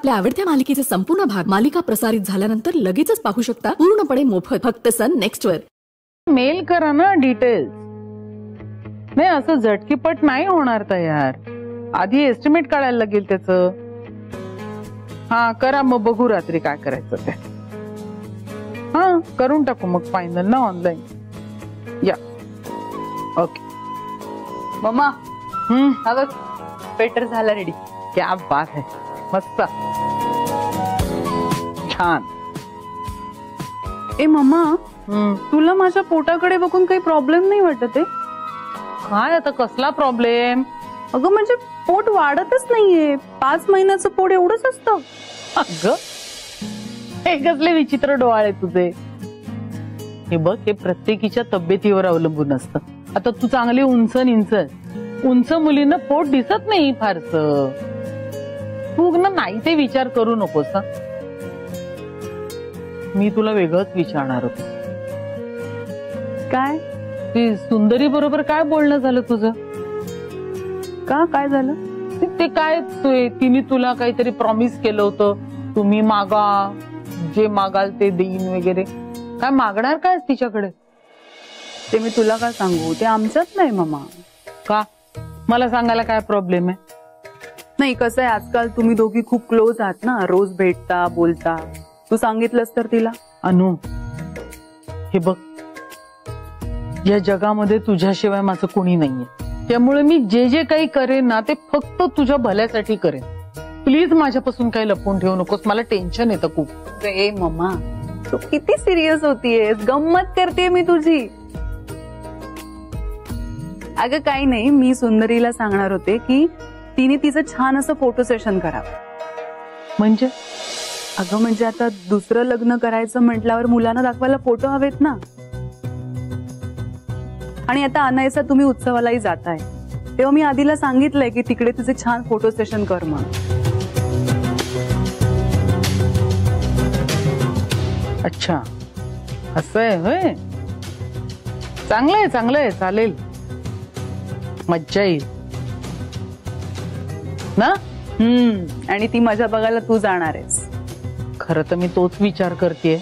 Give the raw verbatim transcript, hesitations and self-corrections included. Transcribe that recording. आपल्या आवडत्या मालिकेचे संपूर्ण भाग मालिका प्रसारित झाल्यानंतर लगेचच पाहू शकता पूर्णपणे मोफत फक्त सन नेक्स्ट वर। मेल करा ना डिटेल्स, नाही असं झटकीपट नाही होणार तयार, आधी एस्टिमेट काढायला लागेल त्याचं। हा करा मग बघू रात्री काय करायचं ते। हा करून टाकू मग फायनल ना ऑनलाईन। या ओके मम्मा। हम्म अगं पेटर झाला रेडी। क्या बात है, मस्त छान। ए मम्मा तुला माझ्या पोटाकडे बघून काही प्रॉब्लेम नाही वाटत? काय आता कसला प्रॉब्लेम? अगं म्हणजे पोट वाढतच नाहीये, पाच महिन्याचं पोट एवढंच असतं। अगं हे कसले विचित्र डोळे तुझे। हे बघ हे प्रत्येकीच्या तब्येतीवर अवलंबून असतं। आता तू चांगली उंच निंच उंच मुलींना पोट दिसत नाही फारसं, तू ना नाही ते विचार करू नकोस। मी तुला वेगळंच विचारणार होतो। काय ती सुंदरी बरोबर काय बोलणं झालं तुझं? का काय झालं ते? काय तिने तुला काहीतरी प्रॉमिस केलं होतं, तुम्ही मागा जे मागाल ते देईन वगैरे। काय मागणार काय तिच्याकडे? ते मी तुला काय सांगू, ते आमचंच नाही मामा। का मला सांगायला काय प्रॉब्लेम आहे? नाही कसं आहे आजकाल तुम्ही दोघी खूप क्लोज आहात ना, रोज भेटता बोलता। तू सांगितलंस तर तिला। अनु हे बघ या जगामध्ये तुझ्याशिवाय माझं कोणी नाहीये, त्यामुळे मी जे जे काही करेन ना ते फक्त तुझ्या भल्यासाठी करेन। प्लीज माझ्यापासून काही लपवून ठेवू नकोस, मला टेन्शन येतं खूप। ए मम्मा तू किती सिरियस होतीयस, गंमत करते मी तुझी। अगं काही नाही, मी सुंदरीला सांगणार होते की तिने तिचं छान असं फोटो सेशन करावं। म्हणजे? अगं म्हणजे आता दुसरं लग्न करायचं म्हटल्यावर मुलांना दाखवायला फोटो हवेत ना। आणि आता अनायसा तुम्ही उत्सवालाही जाताय, तेव्हा मी आधीला सांगितलंय की तिकडे तिचे छान फोटो सेशन कर म्हणून। अच्छा असं आहे होय, चांगलंय चांगलंय, चालेल मज्जा येईल ना। हम्म आणि ती मजा बघायला तू जाणार आहेस? खरं तर मी तोच विचार करतेय।